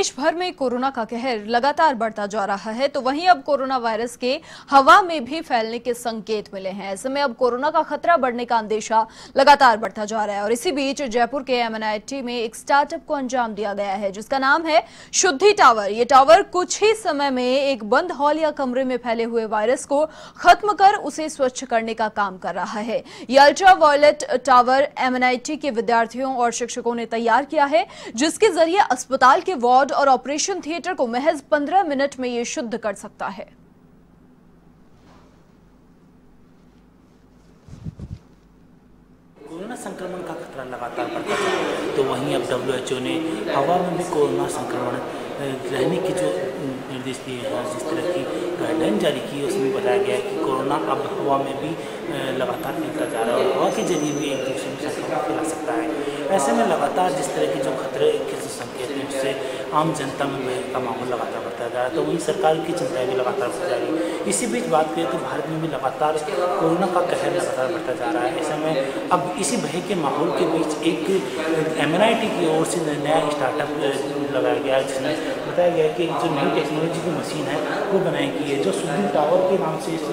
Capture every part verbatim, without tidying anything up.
देश भर में कोरोना का कहर लगातार बढ़ता जा रहा है, तो वहीं अब कोरोना वायरस के हवा में भी फैलने के संकेत मिले हैं। ऐसे में अब कोरोना का खतरा बढ़ने का अंदेशा लगातार बढ़ता जा रहा है और इसी बीच जयपुर के एम एन आई टी में एक स्टार्टअप को अंजाम दिया गया है जिसका नाम है शुद्धि टावर। ये टावर कुछ ही समय में एक बंद हॉल या कमरे में फैले हुए वायरस को खत्म कर उसे स्वच्छ करने का काम कर रहा है। ये ultraviolet tower M N I T के विद्यार्थियों और शिक्षकों ने तैयार किया है, जिसके जरिए अस्पताल के वार्ड और ऑपरेशन थिएटर को महज पंद्रह मिनट में ये शुद्ध कर सकता है। कोरोना संक्रमण का खतरा लगातार बढ़ता है, तो वहीं अब डब्ल्यू एच ओ ने हवा में भी कोरोना संक्रमण रहने की जो निर्देश दिए हैं, जिस तरह की गाइडलाइन जारी की, उसमें बताया गया है कि कोरोना अब हवा में भी लगातार फैलता जा रहा है और हवा के जरिए भी एक दूसरे में संक्रमण फैला सकता है। ऐसे में लगातार जिस तरह के जो खतरे के जो संकेत हैं, उससे आम जनता में भय का माहौल लगातार बढ़ता जा रहा है, तो वहीं सरकार की चिंताएँ भी लगातार बढ़ जा रही है। इसी बीच बात करें तो भारत में भी लगातार कोरोना का कहर लगातार बढ़ता जा रहा है। ऐसे में अब इसी भय के माहौल के बीच एक एम एन आई टी की ओर से नया स्टार्टअप लगाया गया है, जिसमें बताया गया है कि जो नई टेक्नोलॉजी की मशीन है वो बनाई गई है, जो शुद्धि टावर के नाम से इस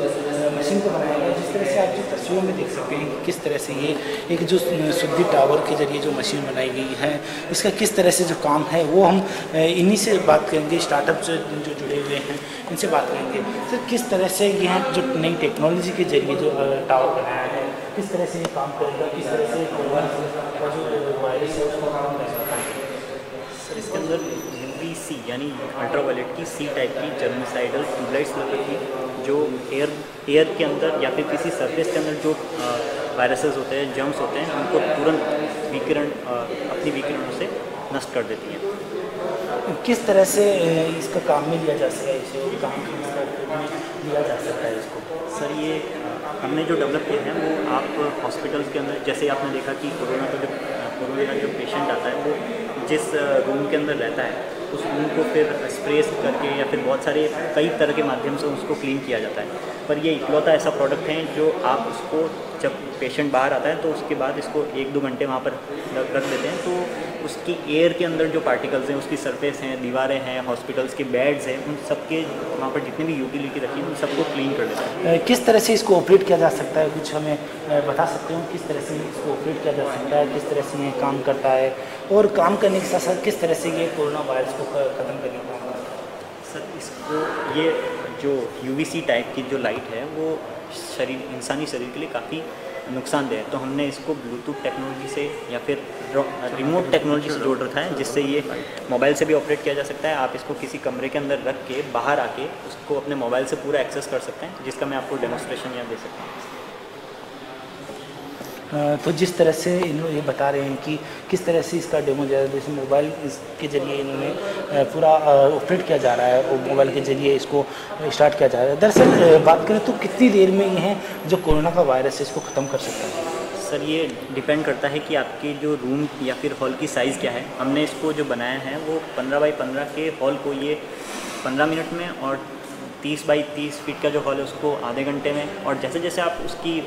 मशीन को बनाया गया है। जिस तरह से आप जो तस्वीरों में देख सकते हैं कि किस तरह से ये एक जो शुद्धि टावर के जरिए जो मशीन बनाई गई है, इसका किस तरह से जो काम है वो हम इन्हीं से बात करेंगे, स्टार्टअप से जो जुड़े हुए हैं इनसे बात करेंगे। सर, किस तरह से यह जो नई टेक्नोलॉजी के जरिए जो टावर बनाया है, किस तरह से ये काम करेगा, किस तरह से इसके अंदर यू वी सी यानी अल्ट्रावायलेट की सी टाइप की जर्मिसाइडल ट्यूबलाइट्स लग रही है, जो एयर एयर के अंदर या फिर किसी सरफेस के अंदर जो वायरसेस होते हैं, जर्म्स होते हैं, उनको तुरंत विकिरण अपनी विकिरणों से नष्ट कर देती हैं। किस तरह से इसका काम में लिया जा सकता है, इसे काम में लिया जा सकता है इसको? सर, ये हमने जो डेवलप किया है वो आप हॉस्पिटल्स के अंदर, जैसे आपने देखा कि कोरोना का जब कोरोना का जो पेशेंट आता है वो जिस रूम के अंदर रहता है, उस रूम को फिर स्प्रे करके या फिर बहुत सारे कई तरह के माध्यम से उसको क्लीन किया जाता है, पर ये इकलौता ऐसा प्रोडक्ट है जो आप उसको जब पेशेंट बाहर आता है तो उसके बाद इसको एक दो घंटे वहाँ पर रख देते हैं, तो उसकी एयर के अंदर जो पार्टिकल्स हैं, उसकी सरफेस हैं, दीवारें हैं, हॉस्पिटल्स के बेड्स हैं, उन सब के वहाँ पर जितनी भी यूटिलिटी रखी है उन सबको क्लीन कर देते हैं। किस तरह से इसको ऑपरेट किया जा सकता है, कुछ हमें बता सकते हो? किस तरह से इसको ऑपरेट किया जा सकता है, किस तरह से ये काम करता है और काम करने के साथ साथ किस तरह से ये कोरोना वायरस को ख़त्म करने का? सर, इसको ये जो यू वी सी टाइप की जो लाइट है वो शरीर इंसानी शरीर के लिए काफ़ी नुकसानदेह है, तो हमने इसको ब्लूटूथ टेक्नोलॉजी से या फिर रिमोट टेक्नोलॉजी से जोड़ रखा है, जिससे ये मोबाइल से भी ऑपरेट किया जा सकता है। आप इसको किसी कमरे के अंदर रख के बाहर आके उसको अपने मोबाइल से पूरा एक्सेस कर सकते हैं, जिसका मैं आपको डेमोस्ट्रेशन यहाँ दे सकता हूँ। तो जिस तरह से इन्होंने ये बता रहे हैं कि किस तरह से इसका डेमो दिया, जैसे मोबाइल के जरिए इन्होंने पूरा ऑपरेट किया जा रहा है और मोबाइल के जरिए इसको स्टार्ट किया जा रहा है। दरअसल बात करें तो कितनी देर में यह जो कोरोना का वायरस है इसको ख़त्म कर सकता है? सर, ये डिपेंड करता है कि आपकी जो रूम या फिर हॉल की साइज़ क्या है। हमने इसको जो बनाया है वो पंद्रह बाई पंद्रह के हॉल को ये पंद्रह मिनट में और तीस बाई तीस फीट का जो हॉल है उसको आधे घंटे में, और जैसे जैसे आप उसकी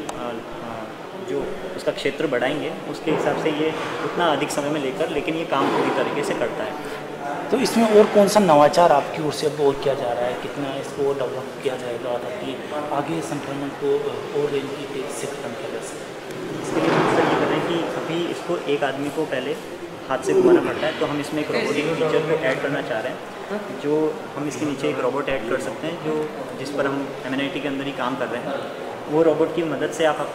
जो उसका क्षेत्र बढ़ाएंगे उसके हिसाब से ये उतना अधिक समय में लेकर, लेकिन ये काम पूरी तरीके से करता है। तो इसमें और कौन सा नवाचार आपकी ओर से अब और किया जा रहा है, कितना इसको डेवलप किया जाएगा ताकि आगे संक्रमण को और इनकी तेज से खत्म किया जा सके? इसके लिए सर ये करें कि अभी इसको एक आदमी को पहले हाथ से घुमाना पड़ता है, तो हम इसमें एक रोबोटिक फीचर को ऐड करना चाह रहे हैं, जो हम इसके नीचे एक रोबोट ऐड कर सकते हैं, जो जिस पर हम एम एन आई टी के अंदर ही काम कर रहे हैं। वो रोबोट की मदद से आप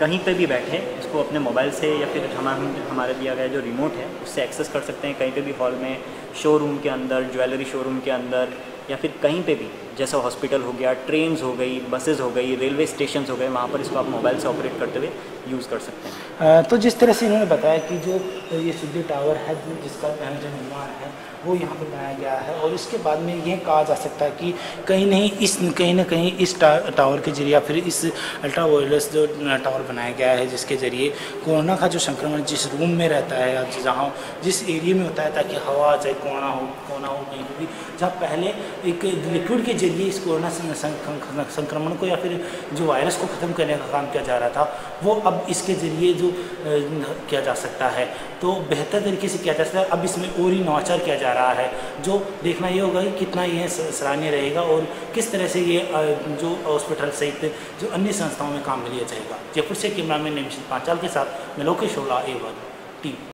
कहीं पे भी बैठे इसको अपने मोबाइल से या फिर हमारे हमारे दिया गया जो रिमोट है उससे एक्सेस कर सकते हैं, कहीं पे भी हॉल में, शोरूम के अंदर, ज्वेलरी शोरूम के अंदर, या फिर कहीं पे भी, जैसा हॉस्पिटल हो गया, ट्रेन्स हो गई, बसेस हो गई, रेलवे स्टेशन हो गए, वहाँ पर इसको आप मोबाइल से ऑपरेट करते हुए यूज़ कर सकते हैं। तो जिस तरह से इन्होंने बताया कि जो ये शुद्धि टावर है जिसका जो निर्माण है वो यहाँ पर बनाया गया है, और इसके बाद में यह कहा जा सकता है कि कहीं नहीं इस कहीं ना कहीं इस टा, टावर के जरिए, फिर इस अल्ट्रा वायरलेस जो टावर बनाया गया है जिसके जरिए कोरोना का जो संक्रमण जिस रूम में रहता है या जहाँ जिस एरिया में होता है, ताकि हवा, चाहे कोरोना हो कोरोना हो कहीं भी, जहाँ पहले एक लिक्विड के के लिए इस कोरोना संक्रमण को या फिर जो वायरस को ख़त्म करने का काम किया जा रहा था वो अब इसके ज़रिए जो किया जा सकता है तो बेहतर तरीके से किया जा सकता है। अब इसमें और ही नवाचार किया जा रहा है जो देखना ये होगा कि कितना यह सराहनीय रहेगा और किस तरह से ये जो हॉस्पिटल सहित जो अन्य संस्थाओं में काम लिया जाएगा। जयपुर से कैमरामैन अभिषेक पांचाल के साथ मैं लोकेश ए वन टीवी।